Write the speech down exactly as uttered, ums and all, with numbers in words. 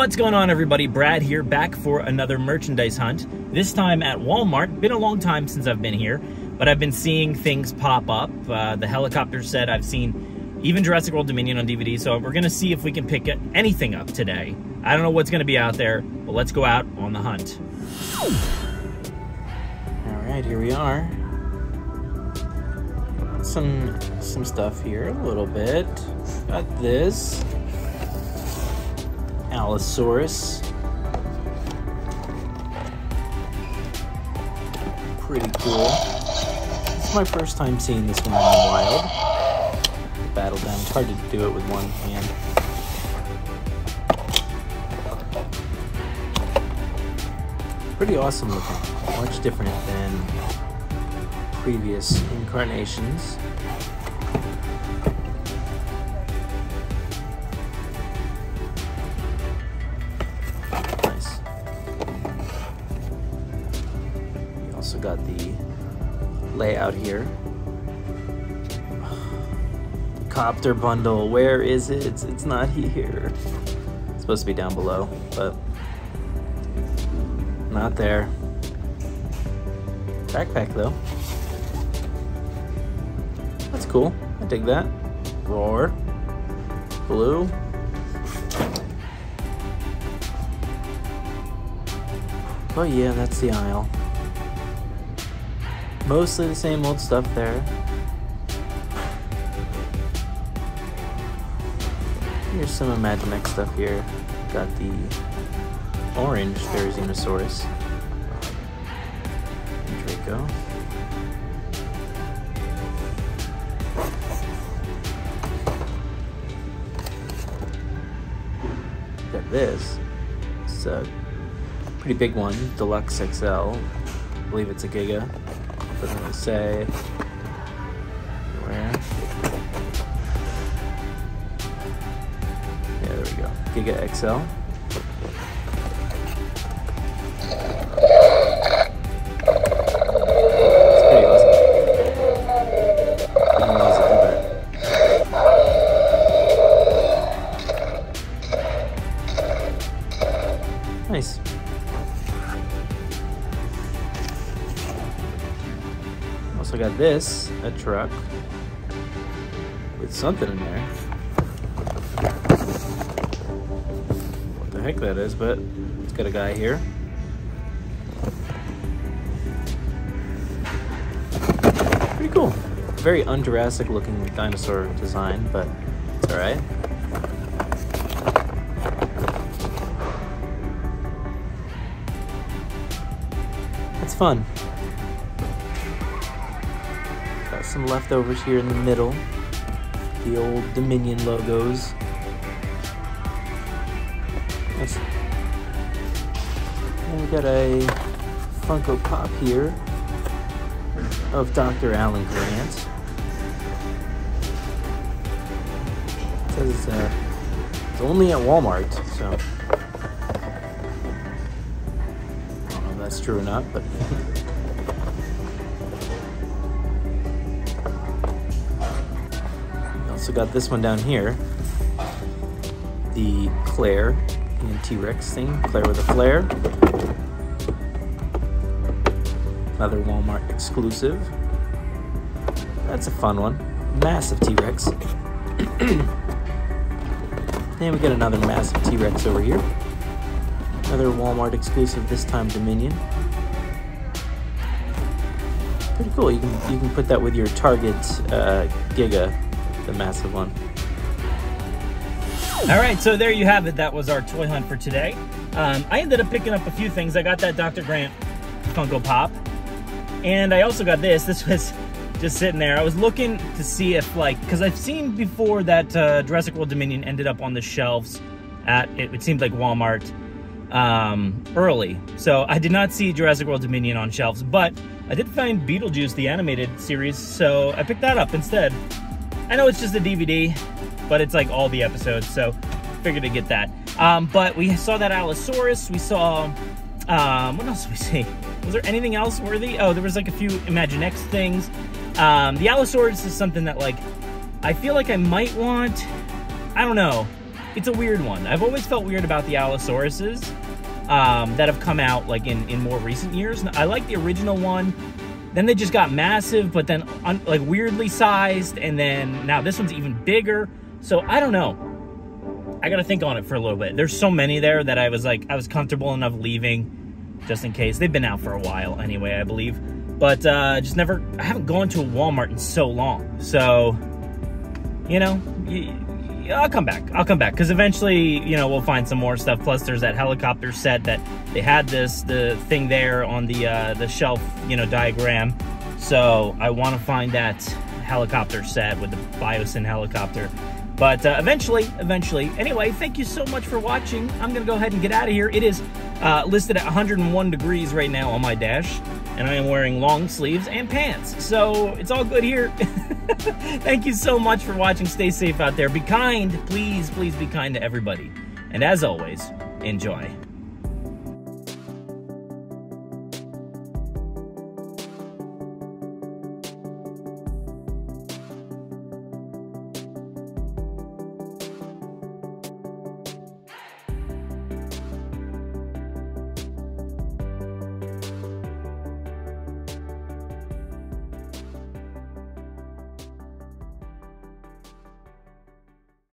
What's going on, everybody? Brad here, back for another merchandise hunt, this time at Walmart. Been a long time since I've been here, but I've been seeing things pop up. Uh, the helicopter set, I've seen even Jurassic World Dominion on D V D, so we're gonna see if we can pick anything up today. I don't know what's gonna be out there, but let's go out on the hunt. All right, here we are. Some, some stuff here, a little bit. Got this. Allosaurus. Pretty cool. It's my first time seeing this one in the wild. The battle down. It's hard to do it with one hand. Pretty awesome looking. Much different than previous incarnations. Also got the layout here. Copter bundle, where is it? It's, it's not here. It's supposed to be down below, but not there. Backpack though. That's cool, I dig that. Roar, blue. Oh yeah, that's the aisle. Mostly the same old stuff there. Here's some Imaginext stuff here. Got the orange Therizinosaurus. Draco. Got this. It's a pretty big one, Deluxe X L. I believe it's a Giga. Doesn't really say where. Yeah, there we go. Giga X L. It's pretty awesome. I don't know how to do that. Nice. Also got this, a truck with something in there. What the heck that is, but it's got a guy here. Pretty cool. Very un-Jurassic looking dinosaur design, but it's alright. It's fun. Some leftovers here in the middle. The old Dominion logos. Nice. And we got a Funko Pop here of Doctor Alan Grant. It says it's, uh, it's only at Walmart, so I don't know if that's true or not, but. Also got this one down here, the Claire and T-Rex thing, Claire with a flare. Another Walmart exclusive. That's a fun one. Massive T-Rex. And we got another massive T-Rex over here. Another Walmart exclusive, this time Dominion. Pretty cool. You can you can put that with your Target uh, Giga. The massive one. All right, so there you have it. That was our toy hunt for today. Um, I ended up picking up a few things. I got that Doctor Grant Funko Pop, and I also got this. This was just sitting there. I was looking to see if, like, because I've seen before that uh, Jurassic World Dominion ended up on the shelves at, it, it seemed like Walmart um, early. So I did not see Jurassic World Dominion on shelves, but I did find Beetlejuice, the animated series, so I picked that up instead. I know it's just a D V D, but it's like all the episodes, so figured to get that. Um, but we saw that Allosaurus, we saw, um, what else did we see? Was there anything else worthy? Oh, there was like a few Imaginext things. Um, the Allosaurus is something that, like, I feel like I might want. I don't know. it's a weird one. I've always felt weird about the Allosauruses um, that have come out like in, in more recent years. I like the original one. Then they just got massive, but then un like weirdly sized. And then now this one's even bigger. So I don't know. I got to think on it for a little bit. There's so many there that I was like, I was comfortable enough leaving just in case. They've been out for a while anyway, I believe. But uh, just never, I haven't gone to a Walmart in so long. So, you know, I'll come back. I'll come back. Because eventually, you know, we'll find some more stuff. Plus, there's that helicopter set that they had this, the thing there on the, uh, the shelf, you know, diagram. So I want to find that helicopter set with the Biosyn helicopter. But uh, eventually, eventually. Anyway, thank you so much for watching. I'm going to go ahead and get out of here. It is uh, listed at one hundred one degrees right now on my dash. And I am wearing long sleeves and pants. So it's all good here. Thank you so much for watching. Stay safe out there. Be kind. Please, please be kind to everybody. And as always, enjoy.